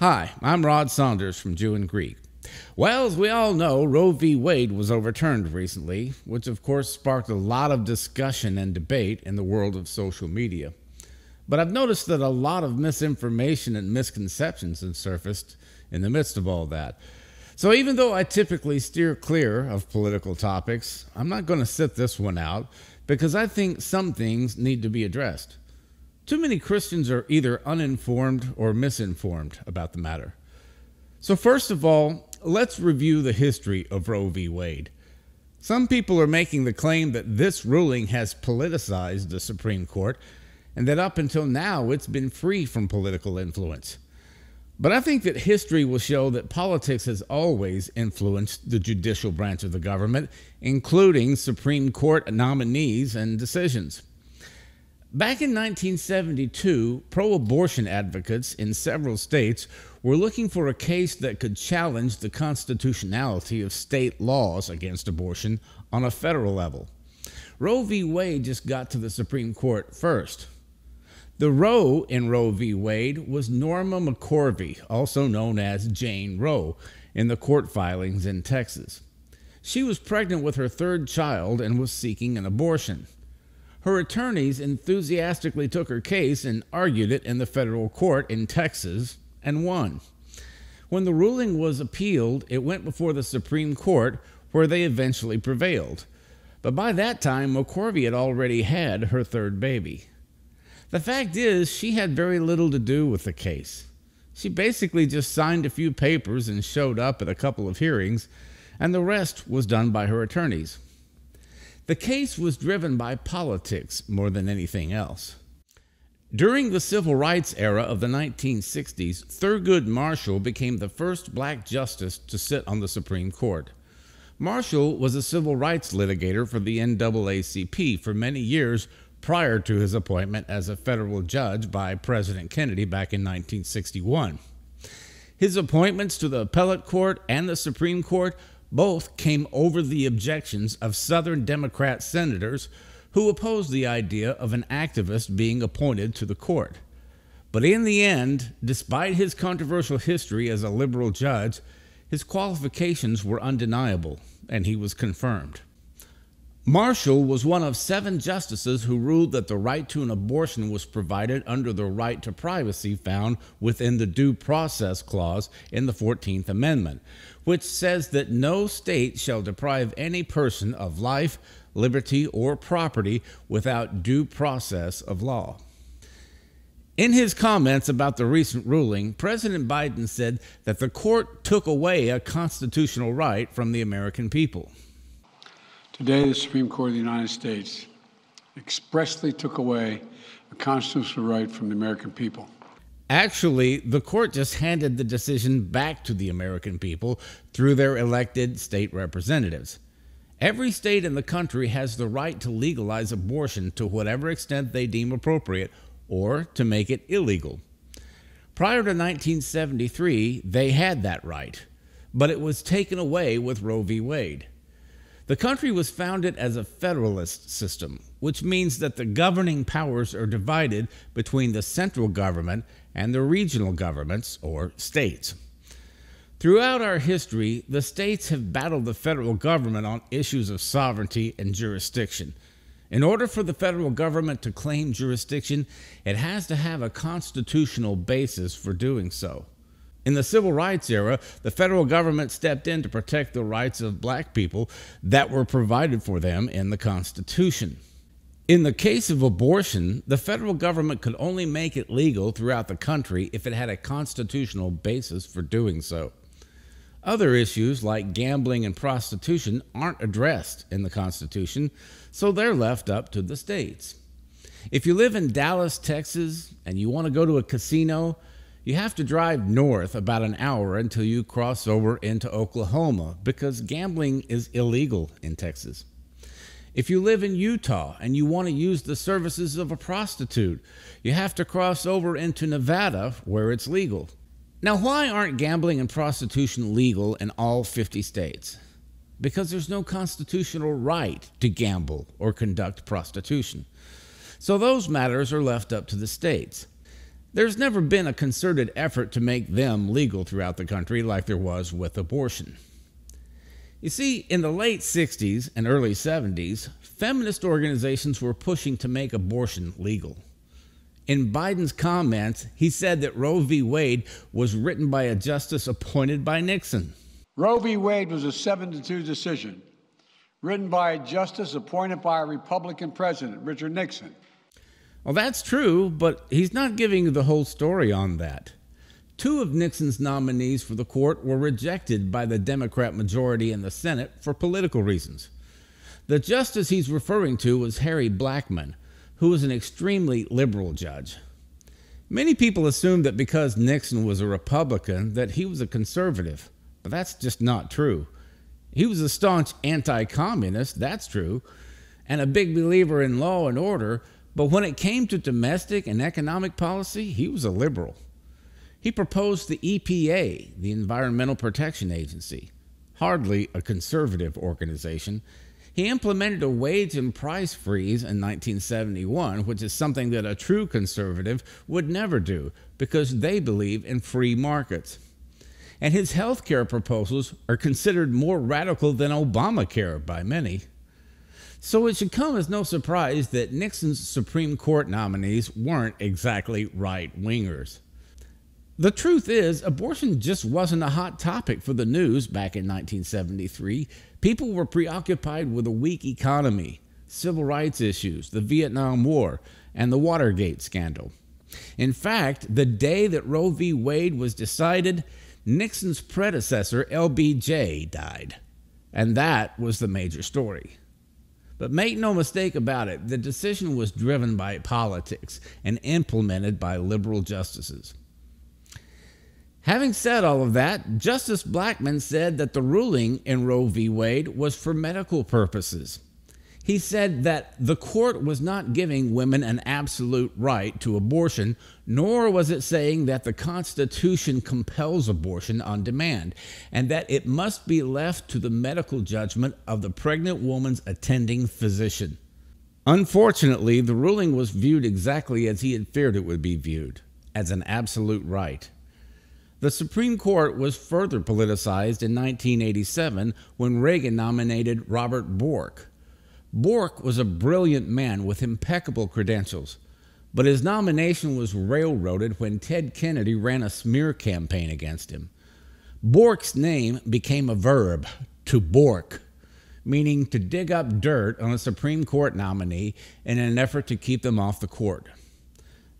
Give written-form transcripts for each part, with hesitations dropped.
Hi, I'm Rod Saunders from Jew and Greek. Well, as we all know, Roe v. Wade was overturned recently, which of course sparked a lot of discussion and debate in the world of social media. But I've noticed that a lot of misinformation and misconceptions have surfaced in the midst of all that. So even though I typically steer clear of political topics, I'm not going to sit this one out because I think some things need to be addressed. Too many Christians are either uninformed or misinformed about the matter. So first of all, let's review the history of Roe v. Wade. Some people are making the claim that this ruling has politicized the Supreme Court and that up until now it's been free from political influence. But I think that history will show that politics has always influenced the judicial branch of the government, including Supreme Court nominees and decisions. Back in 1972, pro-abortion advocates in several states were looking for a case that could challenge the constitutionality of state laws against abortion on a federal level. Roe v. Wade just got to the Supreme Court first. The Roe in Roe v. Wade was Norma McCorvey, also known as Jane Roe, in the court filings in Texas. She was pregnant with her third child and was seeking an abortion. Her attorneys enthusiastically took her case and argued it in the federal court in Texas and won. When the ruling was appealed, it went before the Supreme Court, where they eventually prevailed. But by that time, McCorvey had already had her third baby. The fact is, she had very little to do with the case. She basically just signed a few papers and showed up at a couple of hearings, and the rest was done by her attorneys. The case was driven by politics more than anything else. During the civil rights era of the 1960s, Thurgood Marshall became the first black justice to sit on the Supreme Court. Marshall was a civil rights litigator for the NAACP for many years prior to his appointment as a federal judge by President Kennedy back in 1961. His appointments to the appellate court and the Supreme Court both came over the objections of Southern Democrat senators who opposed the idea of an activist being appointed to the court. But in the end, despite his controversial history as a liberal judge, his qualifications were undeniable, and he was confirmed. Marshall was one of 7 justices who ruled that the right to an abortion was provided under the right to privacy found within the Due Process Clause in the 14th Amendment, which says that no state shall deprive any person of life, liberty, or property without due process of law. In his comments about the recent ruling, President Biden said that the court took away a constitutional right from the American people. Today, the Supreme Court of the United States expressly took away a constitutional right from the American people. Actually, the court just handed the decision back to the American people through their elected state representatives. Every state in the country has the right to legalize abortion to whatever extent they deem appropriate or to make it illegal. Prior to 1973, they had that right, but it was taken away with Roe v. Wade. The country was founded as a federalist system, which means that the governing powers are divided between the central government and the regional governments, or states. Throughout our history, the states have battled the federal government on issues of sovereignty and jurisdiction. In order for the federal government to claim jurisdiction, it has to have a constitutional basis for doing so. In the civil rights era, the federal government stepped in to protect the rights of black people that were provided for them in the Constitution. In the case of abortion, the federal government could only make it legal throughout the country if it had a constitutional basis for doing so. Other issues like gambling and prostitution aren't addressed in the Constitution, so they're left up to the states. If you live in Dallas, Texas, and you want to go to a casino, you have to drive north about an hour until you cross over into Oklahoma because gambling is illegal in Texas. If you live in Utah and you want to use the services of a prostitute, you have to cross over into Nevada where it's legal. Now, why aren't gambling and prostitution legal in all 50 states? Because there's no constitutional right to gamble or conduct prostitution. So those matters are left up to the states. There's never been a concerted effort to make them legal throughout the country like there was with abortion. You see, in the late 60s and early 70s, feminist organizations were pushing to make abortion legal. In Biden's comments, he said that Roe v. Wade was written by a justice appointed by Nixon. Roe v. Wade was a 7-2 decision, written by a justice appointed by a Republican president, Richard Nixon. Well, that's true, but he's not giving you the whole story on that. Two of Nixon's nominees for the court were rejected by the Democrat majority in the Senate for political reasons. The justice he's referring to was Harry Blackmun, who was an extremely liberal judge. Many people assumed that because Nixon was a Republican that he was a conservative, but that's just not true. He was a staunch anti-communist, that's true, and a big believer in law and order, but when it came to domestic and economic policy, he was a liberal. He proposed the EPA, the Environmental Protection Agency, hardly a conservative organization. He implemented a wage and price freeze in 1971, which is something that a true conservative would never do because they believe in free markets. And his health care proposals are considered more radical than Obamacare by many. So it should come as no surprise that Nixon's Supreme Court nominees weren't exactly right-wingers. The truth is, abortion just wasn't a hot topic for the news back in 1973. People were preoccupied with a weak economy, civil rights issues, the Vietnam War, and the Watergate scandal. In fact, the day that Roe v. Wade was decided, Nixon's predecessor, LBJ, died. And that was the major story. But make no mistake about it, the decision was driven by politics and implemented by liberal justices. Having said all of that, Justice Blackmun said that the ruling in Roe v. Wade was for medical purposes. He said that the court was not giving women an absolute right to abortion, nor was it saying that the Constitution compels abortion on demand, and that it must be left to the medical judgment of the pregnant woman's attending physician. Unfortunately, the ruling was viewed exactly as he had feared it would be viewed, as an absolute right. The Supreme Court was further politicized in 1987 when Reagan nominated Robert Bork. Bork was a brilliant man with impeccable credentials, but his nomination was railroaded when Ted Kennedy ran a smear campaign against him. Bork's name became a verb, to bork, meaning to dig up dirt on a Supreme Court nominee in an effort to keep them off the court.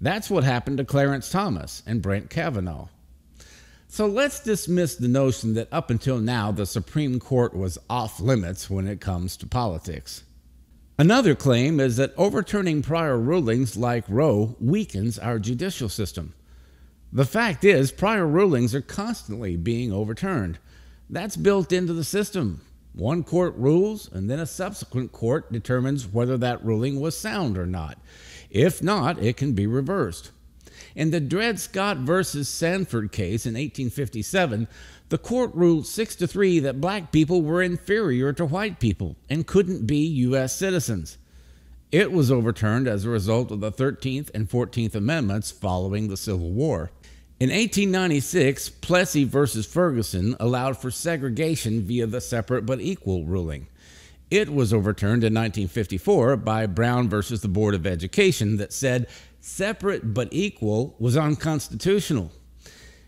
That's what happened to Clarence Thomas and Brett Kavanaugh. So let's dismiss the notion that up until now the Supreme Court was off limits when it comes to politics. Another claim is that overturning prior rulings like Roe weakens our judicial system. The fact is, prior rulings are constantly being overturned. That's built into the system. One court rules, and then a subsequent court determines whether that ruling was sound or not. If not, it can be reversed. In the Dred Scott versus Sanford case in 1857, the court ruled 6-3 that black people were inferior to white people and couldn't be U.S. citizens. It was overturned as a result of the 13th and 14th Amendments following the Civil War. In 1896, Plessy v. Ferguson allowed for segregation via the separate but equal ruling. It was overturned in 1954 by Brown versus the Board of Education that said separate but equal was unconstitutional.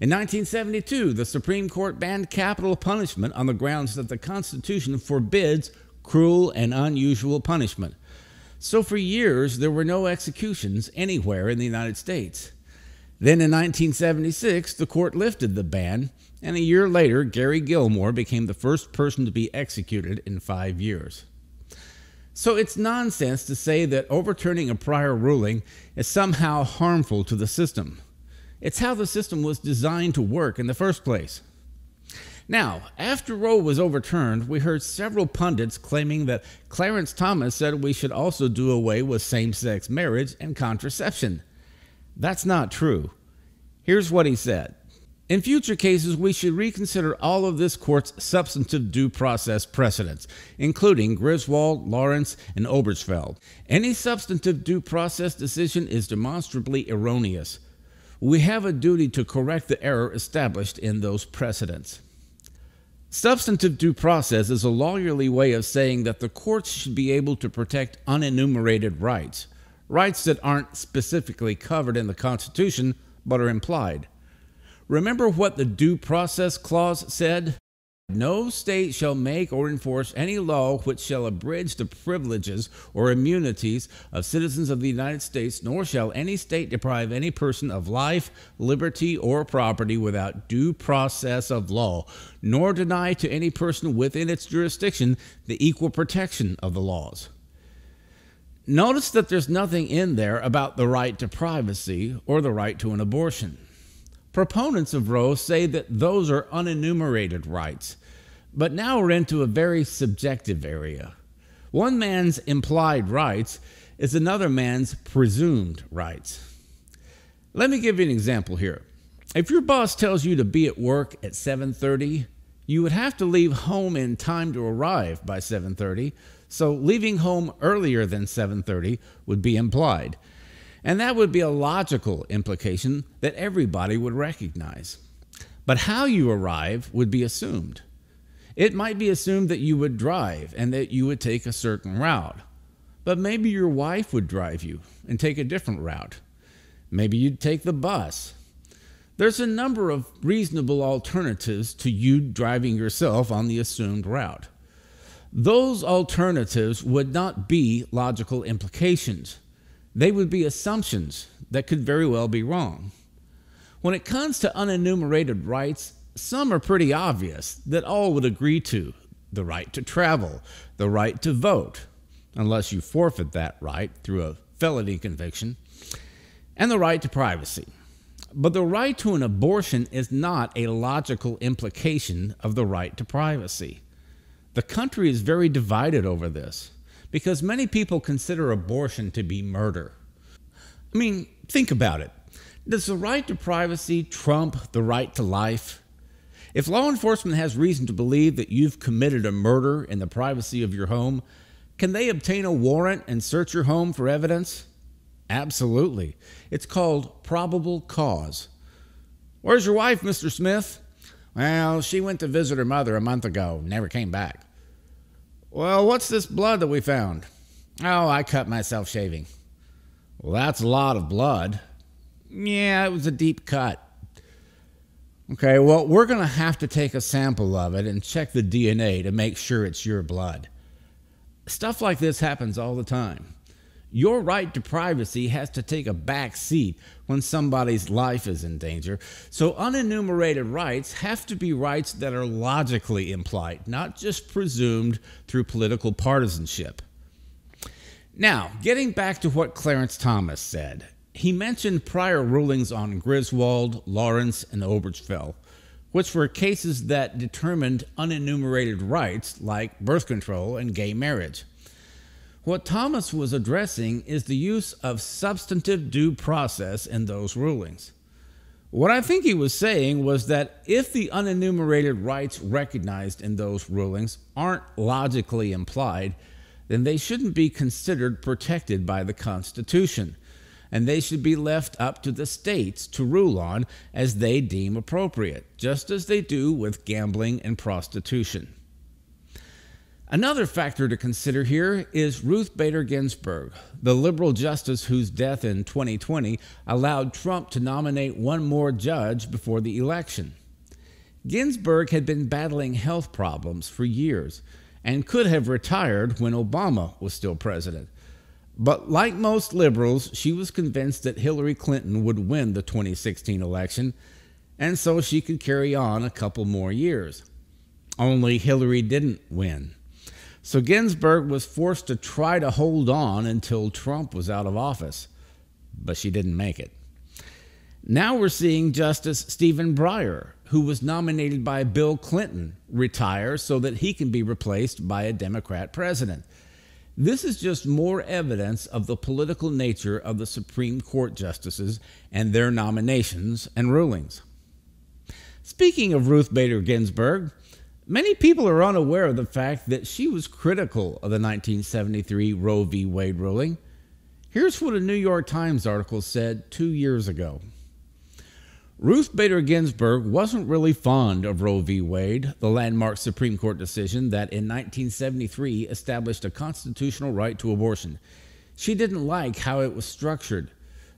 In 1972, the Supreme Court banned capital punishment on the grounds that the Constitution forbids cruel and unusual punishment. So for years, there were no executions anywhere in the United States. Then in 1976, the court lifted the ban, and a year later, Gary Gilmore became the first person to be executed in 5 years. So it's nonsense to say that overturning a prior ruling is somehow harmful to the system. It's how the system was designed to work in the first place. Now, after Roe was overturned, we heard several pundits claiming that Clarence Thomas said we should also do away with same-sex marriage and contraception. That's not true. Here's what he said. In future cases, we should reconsider all of this court's substantive due process precedents, including Griswold, Lawrence, and Obergefell. Any substantive due process decision is demonstrably erroneous. we have a duty to correct the error established in those precedents. Substantive due process is a lawyerly way of saying that the courts should be able to protect unenumerated rights, rights that aren't specifically covered in the Constitution but are implied. Remember what the Due Process Clause said? No state shall make or enforce any law which shall abridge the privileges or immunities of citizens of the United States, nor shall any state deprive any person of life, liberty, or property without due process of law, nor deny to any person within its jurisdiction the equal protection of the laws. Notice that there's nothing in there about the right to privacy or the right to an abortion. Proponents of Roe say that those are unenumerated rights, but now we're into a very subjective area. One man's implied rights is another man's presumed rights. Let me give you an example here. If your boss tells you to be at work at 7:30, you would have to leave home in time to arrive by 7:30, so leaving home earlier than 7:30 would be implied. And that would be a logical implication that everybody would recognize. But how you arrive would be assumed. It might be assumed that you would drive and that you would take a certain route. But maybe your wife would drive you and take a different route. Maybe you'd take the bus. There's a number of reasonable alternatives to you driving yourself on the assumed route. Those alternatives would not be logical implications. They would be assumptions that could very well be wrong. When it comes to unenumerated rights, some are pretty obvious that all would agree to: the right to travel, the right to vote, unless you forfeit that right through a felony conviction, and the right to privacy. But the right to an abortion is not a logical implication of the right to privacy. The country is very divided over this, because many people consider abortion to be murder. I mean, think about it. Does the right to privacy trump the right to life? If law enforcement has reason to believe that you've committed a murder in the privacy of your home, can they obtain a warrant and search your home for evidence? Absolutely. It's called probable cause. Where's your wife, Mr. Smith? Well, she went to visit her mother a month ago, never came back. Well, what's this blood that we found? Oh, I cut myself shaving. Well, that's a lot of blood. Yeah, it was a deep cut. Okay, well, we're going to have to take a sample of it and check the DNA to make sure it's your blood. Stuff like this happens all the time. Your right to privacy has to take a back seat when somebody's life is in danger. So unenumerated rights have to be rights that are logically implied, not just presumed through political partisanship. Now, getting back to what Clarence Thomas said, he mentioned prior rulings on Griswold, Lawrence, and Obergefell, which were cases that determined unenumerated rights like birth control and gay marriage. What Thomas was addressing is the use of substantive due process in those rulings. What I think he was saying was that if the unenumerated rights recognized in those rulings aren't logically implied, then they shouldn't be considered protected by the Constitution, and they should be left up to the states to rule on as they deem appropriate, just as they do with gambling and prostitution. Another factor to consider here is Ruth Bader Ginsburg, the liberal justice whose death in 2020 allowed Trump to nominate one more judge before the election. Ginsburg had been battling health problems for years and could have retired when Obama was still president. But like most liberals, she was convinced that Hillary Clinton would win the 2016 election, and so she could carry on a couple more years. Only Hillary didn't win. So Ginsburg was forced to try to hold on until Trump was out of office, but she didn't make it. Now we're seeing Justice Stephen Breyer, who was nominated by Bill Clinton, retire so that he can be replaced by a Democrat president. This is just more evidence of the political nature of the Supreme Court justices and their nominations and rulings. Speaking of Ruth Bader Ginsburg, many people are unaware of the fact that she was critical of the 1973 Roe v. Wade ruling. Here's what a New York Times article said 2 years ago. Ruth Bader Ginsburg wasn't really fond of Roe v. Wade, the landmark Supreme Court decision that in 1973 established a constitutional right to abortion. She didn't like how it was structured.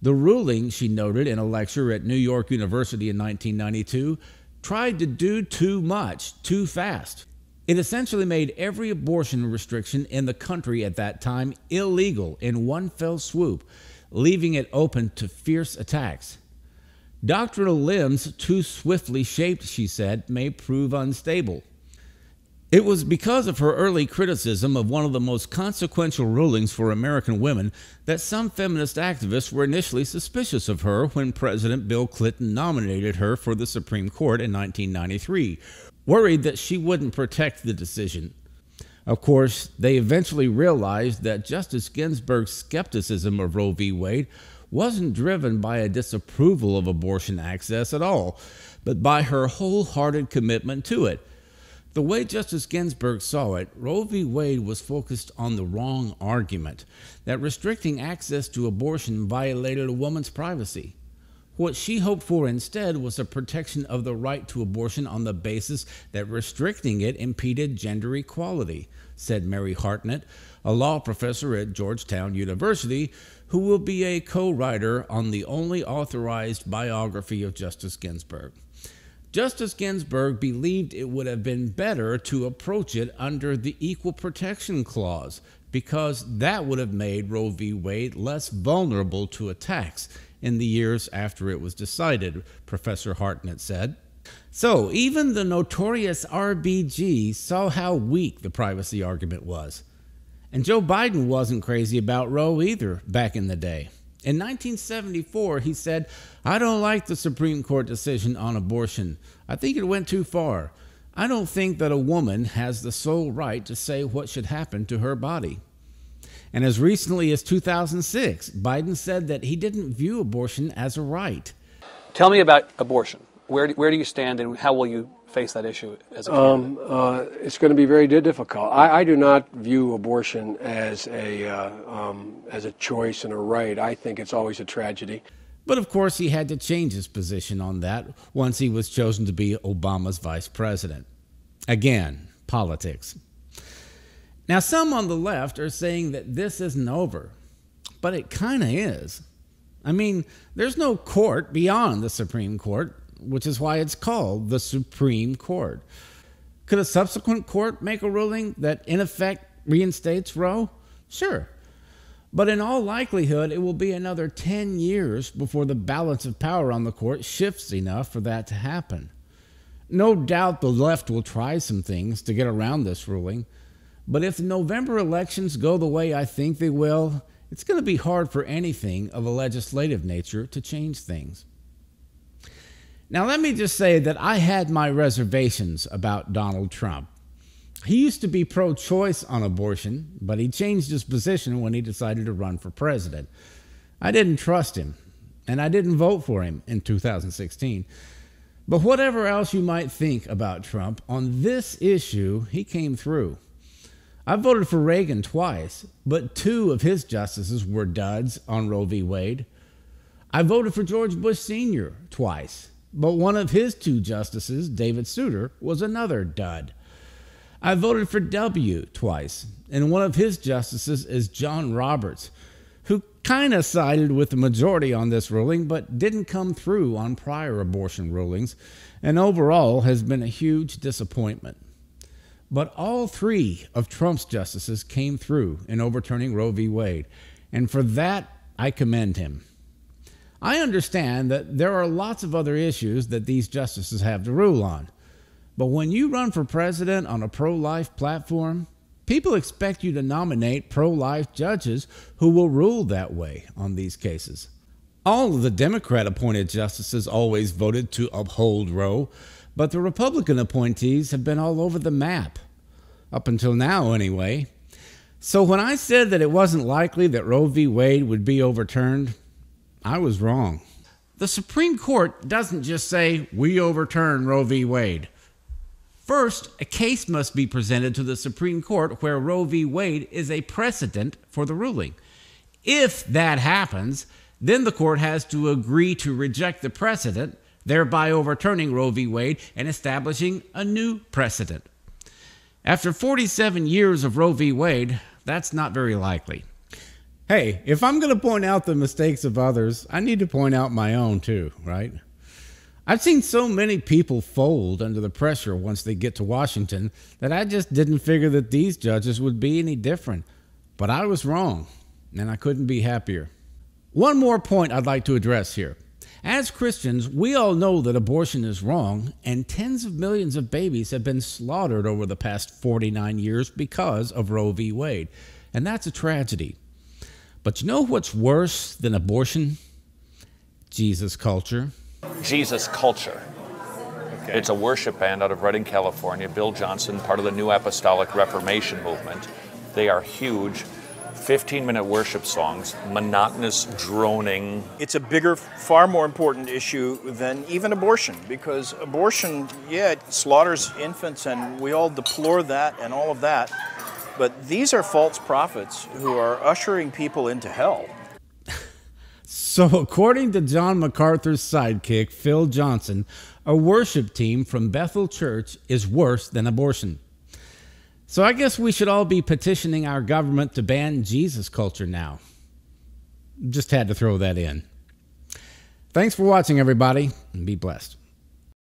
The ruling, she noted in a lecture at New York University in 1992, tried to do too much, too fast. It essentially made every abortion restriction in the country at that time illegal in one fell swoop, leaving it open to fierce attacks. Doctrinal limbs too swiftly shaped, she said, may prove unstable. It was because of her early criticism of one of the most consequential rulings for American women that some feminist activists were initially suspicious of her when President Bill Clinton nominated her for the Supreme Court in 1993, worried that she wouldn't protect the decision. Of course, they eventually realized that Justice Ginsburg's skepticism of Roe v. Wade wasn't driven by a disapproval of abortion access at all, but by her wholehearted commitment to it. The way Justice Ginsburg saw it, Roe v. Wade was focused on the wrong argument, that restricting access to abortion violated a woman's privacy. What she hoped for instead was a protection of the right to abortion on the basis that restricting it impeded gender equality, said Mary Hartnett, a law professor at Georgetown University, who will be a co-writer on the only authorized biography of Justice Ginsburg. Justice Ginsburg believed it would have been better to approach it under the Equal Protection Clause, because that would have made Roe v. Wade less vulnerable to attacks in the years after it was decided, Professor Hartnett said. So even the notorious RBG saw how weak the privacy argument was. And Joe Biden wasn't crazy about Roe either back in the day. In 1974, he said, "I don't like the Supreme Court decision on abortion. I think it went too far. I don't think that a woman has the sole right to say what should happen to her body." And as recently as 2006, Biden said that he didn't view abortion as a right. Tell me about abortion. Where do you stand, and how will you face that issue as a candidate? It's going to be very difficult. I do not view abortion as a choice and a right. I think it's always a tragedy. But of course, he had to change his position on that once he was chosen to be Obama's vice president. Again, politics. Now, some on the left are saying that this isn't over, but it kind of is. I mean, there's no court beyond the Supreme Court, which is why it's called the Supreme Court. Could a subsequent court make a ruling that in effect reinstates Roe? Sure. But in all likelihood, it will be another 10 years before the balance of power on the court shifts enough for that to happen. No doubt the left will try some things to get around this ruling, but if the November elections go the way I think they will, it's going to be hard for anything of a legislative nature to change things. Now, let me just say that I had my reservations about Donald Trump. He used to be pro-choice on abortion, but he changed his position when he decided to run for president. I didn't trust him, and I didn't vote for him in 2016. But whatever else you might think about Trump, on this issue, he came through. I voted for Reagan twice, but two of his justices were duds on Roe v. Wade. I voted for George Bush Sr. twice, but one of his two justices, David Souter, was another dud. I voted for W. twice, and one of his justices is John Roberts, who kind of sided with the majority on this ruling, but didn't come through on prior abortion rulings, and overall has been a huge disappointment. But all three of Trump's justices came through in overturning Roe v. Wade, and for that, I commend him. I understand that there are lots of other issues that these justices have to rule on. But when you run for president on a pro-life platform, people expect you to nominate pro-life judges who will rule that way on these cases. All of the Democrat-appointed justices always voted to uphold Roe, but the Republican appointees have been all over the map, up until now anyway. So when I said that it wasn't likely that Roe v. Wade would be overturned, I was wrong. The Supreme Court doesn't just say, "We overturn Roe v. Wade." First, a case must be presented to the Supreme Court where Roe v. Wade is a precedent for the ruling. If that happens, then the court has to agree to reject the precedent, thereby overturning Roe v. Wade and establishing a new precedent. After 47 years of Roe v. Wade, that's not very likely. Hey, if I'm going to point out the mistakes of others, I need to point out my own too, right? I've seen so many people fold under the pressure once they get to Washington that I just didn't figure that these judges would be any different. But I was wrong, and I couldn't be happier. One more point I'd like to address here. As Christians, we all know that abortion is wrong, and tens of millions of babies have been slaughtered over the past 49 years because of Roe v. Wade, and that's a tragedy. But you know what's worse than abortion? Jesus culture. Jesus culture. Okay. It's a worship band out of Redding, California. Bill Johnson, part of the New Apostolic Reformation movement. They are huge, 15-minute worship songs, monotonous, droning. It's a bigger, far more important issue than even abortion, because abortion, yeah, it slaughters infants, and we all deplore that and all of that. But these are false prophets who are ushering people into hell. So according to John MacArthur's sidekick, Phil Johnson, a worship team from Bethel Church is worse than abortion. So I guess we should all be petitioning our government to ban Jesus culture now. Just had to throw that in. Thanks for watching, everybody, and be blessed.